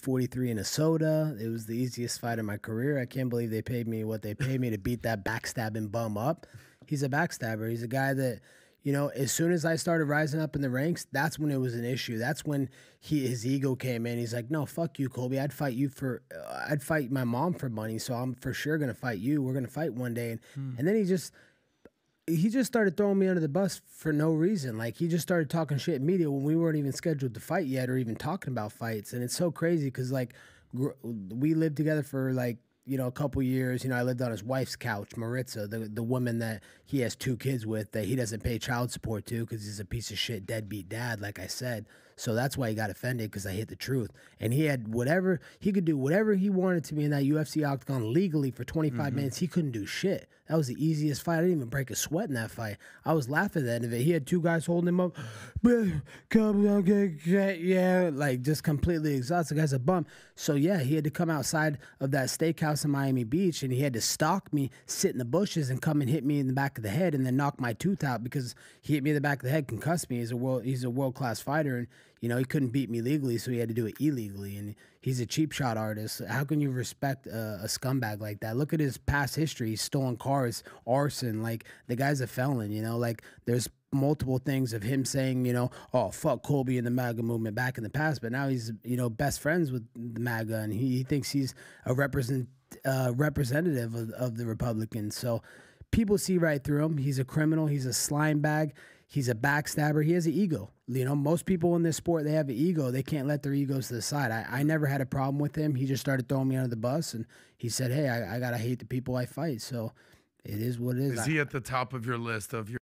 43 and a soda. It was the easiest fight of my career. I can't believe they paid me what they paid me to beat that backstabbing bum up. He's a backstabber. He's a guy that, you know, as soon as I started rising up in the ranks, that's when it was an issue. That's when his ego came in. He's like, no, fuck you, Colby. I'd fight you for, I'd fight my mom for money. So I'm for sure going to fight you. We're going to fight one day. And, and then he just started throwing me under the bus for no reason. Like, he just started talking shit in media when we weren't even scheduled to fight yet or even talking about fights. And it's so crazy because, like, we lived together for, like, you know, a couple years. You know, I lived on his wife's couch, Maritza, the woman that he has 2 kids with that he doesn't pay child support to because he's a piece of shit deadbeat dad, like I said. So that's why he got offended, because I hit the truth. And he had whatever, he could do whatever he wanted to me in that UFC octagon legally for 25 minutes. He couldn't do shit. That was the easiest fight. I didn't even break a sweat in that fight. I was laughing at the end of it. He had 2 guys holding him up. Yeah, like, just completely exhausted. The guy's a bum. So yeah, he had to come outside of that steakhouse in Miami Beach, and he had to stalk me, sit in the bushes, and come and hit me in the back of the head, and then knock my tooth out because he hit me in the back of the head, concussed me. He's a world-class fighter, and you know, he couldn't beat me legally, so he had to do it illegally, and he's a cheap shot artist. How can you respect a scumbag like that? Look at his past history. He's stolen cars, arson. Like, the guy's a felon, you know? Like, there's multiple things of him saying, you know, oh, fuck Colby and the MAGA movement back in the past, but now he's, you know, best friends with the MAGA, and he thinks he's a representative of the Republicans. So people see right through him. He's a criminal. He's a slime bag. He's a backstabber. He has an ego. You know, most people in this sport, they have an ego. They can't let their egos to the side. I never had a problem with him. He just started throwing me under the bus, and he said, hey, I got to hate the people I fight. So it is what it is. Is he at the top of your list of your